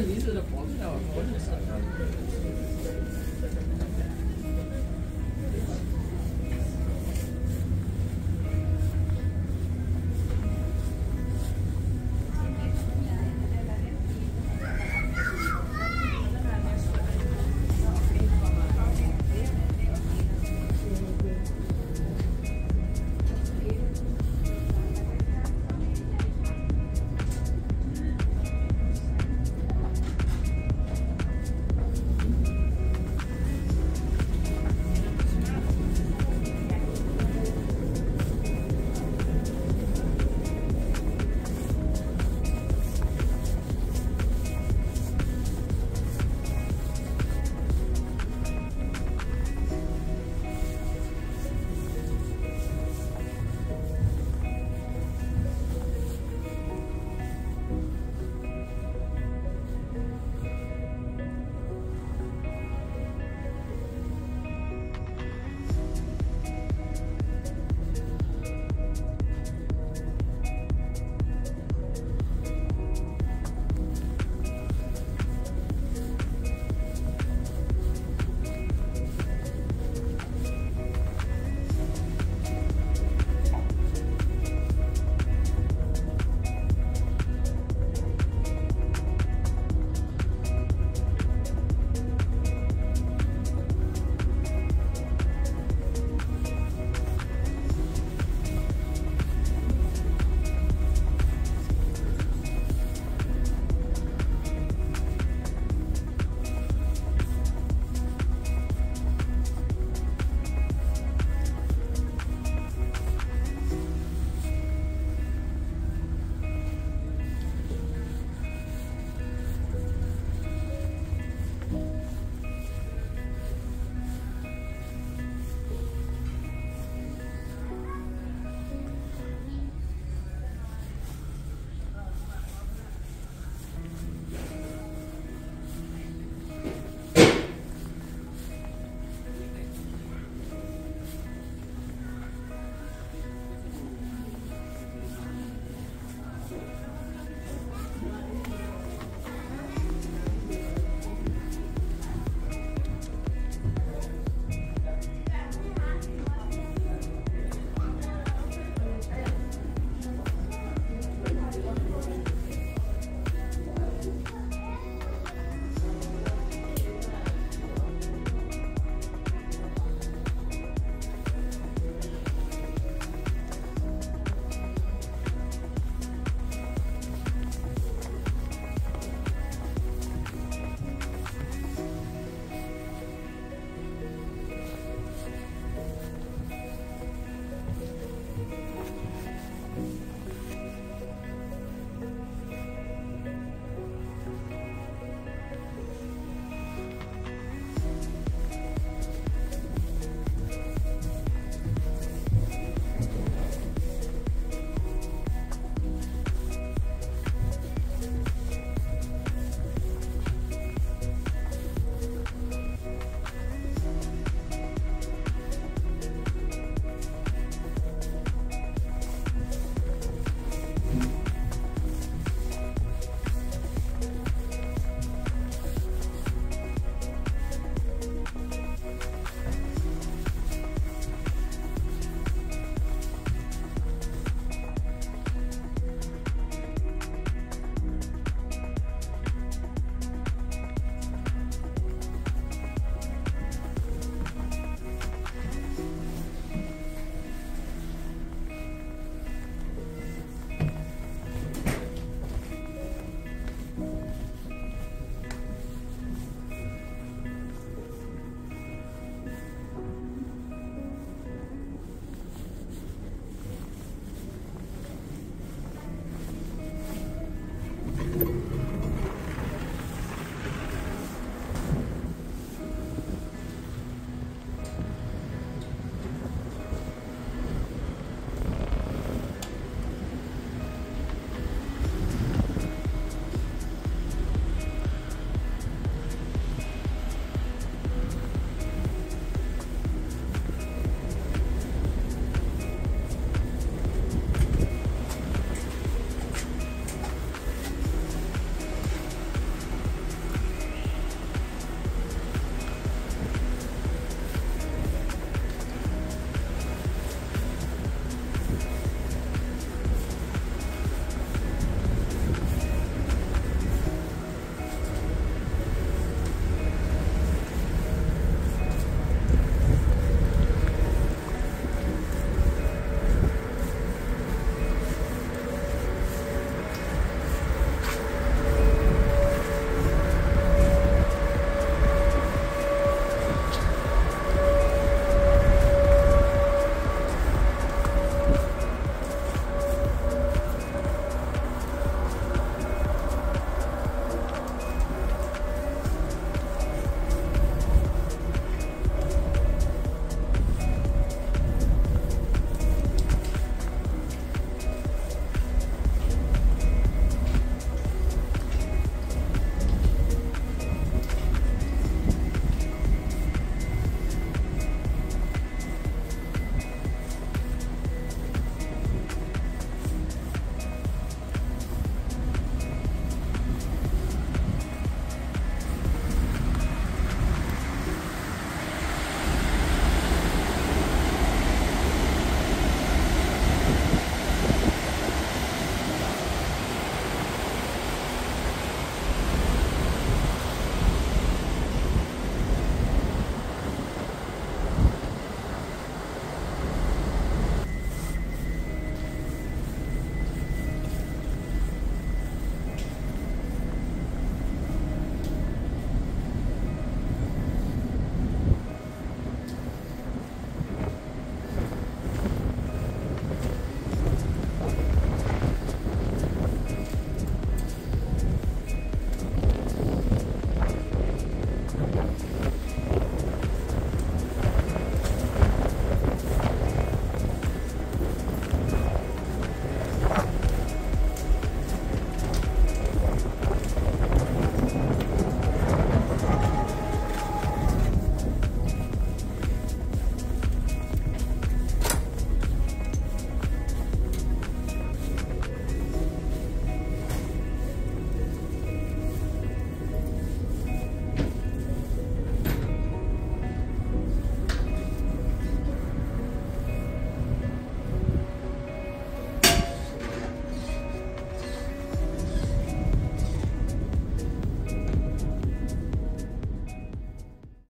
release it upon our phone.